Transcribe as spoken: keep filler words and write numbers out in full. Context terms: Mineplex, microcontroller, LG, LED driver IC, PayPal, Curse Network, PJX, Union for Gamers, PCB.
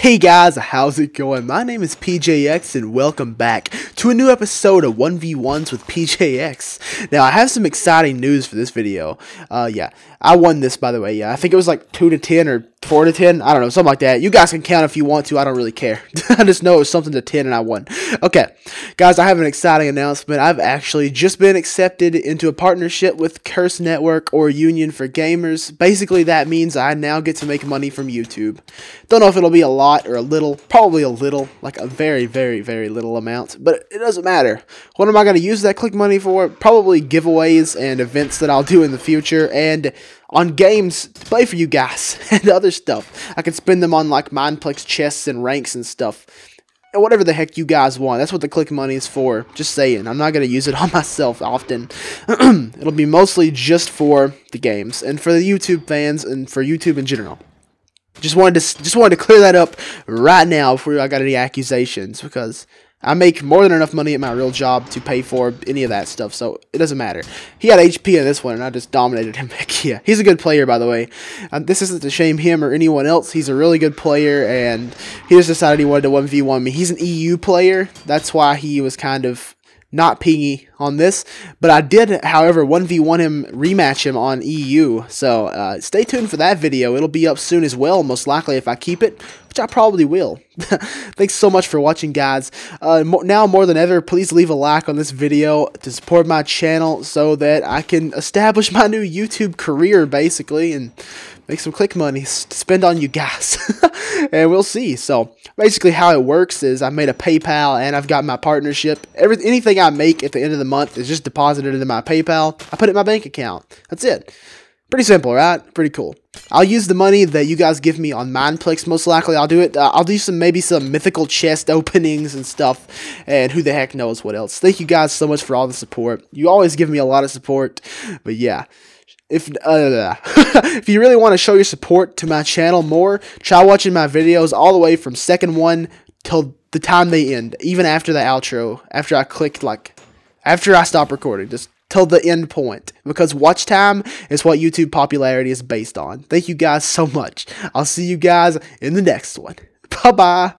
Hey guys, how's it going? My name is P J X and welcome back to a new episode of one v ones with P J X. Now I have some exciting news for this video. Uh, yeah, I won this, by the way. Yeah, I think it was like two to ten or four to ten, I don't know, something like that. You guys can count if you want to, I don't really care. I just know it was something to ten and I won. Okay, guys, I have an exciting announcement. I've actually just been accepted into a partnership with Curse Network or Union for Gamers. Basically, that means I now get to make money from YouTube. Don't know if it'll be a lot or a little, probably a little, like a very, very, very little amount, but it doesn't matter. What am I going to use that click money for? Probably giveaways and events that I'll do in the future, and on games to play for you guys and other stuff. I can spend them on like Mineplex chests and ranks and stuff. And whatever the heck you guys want. That's what the click money is for. Just saying. I'm not going to use it on myself often. It'll be mostly just for the games and for the YouTube fans and for YouTube in general. Just wanted to just wanted to clear that up right now before I got any accusations, because I make more than enough money at my real job to pay for any of that stuff, so it doesn't matter. He had H P in this one, and I just dominated him back here. He's a good player, by the way. Um, this isn't to shame him or anyone else. He's a really good player, and he just decided he wanted to one v one me. He's an E U player. That's why he was kind of not pingy on this, but I did, however, one v one him, rematch him on E U, so uh, stay tuned for that video. It'll be up soon as well, most likely, if I keep it, which I probably will. Thanks so much for watching, guys. Uh, mo now more than ever, please leave a like on this video to support my channel so that I can establish my new YouTube career, basically, and make some click money to spend on you guys. And we'll see. So basically how it works is I made a PayPal and I've got my partnership. Every, anything I make at the end of the month is just deposited into my PayPal. I put it in my bank account. That's it. Pretty simple, right? Pretty cool. I'll use the money that you guys give me on Mineplex, most likely. I'll do it. Uh, I'll do some, maybe some mythical chest openings and stuff, and who the heck knows what else. Thank you guys so much for all the support. You always give me a lot of support, but yeah. If, uh, if you really want to show your support to my channel more, try watching my videos all the way from second one till the time they end, even after the outro, after I clicked, like, after I stop recording, just till the end point, because watch time is what YouTube popularity is based on. Thank you guys so much. I'll see you guys in the next one. Bye-bye.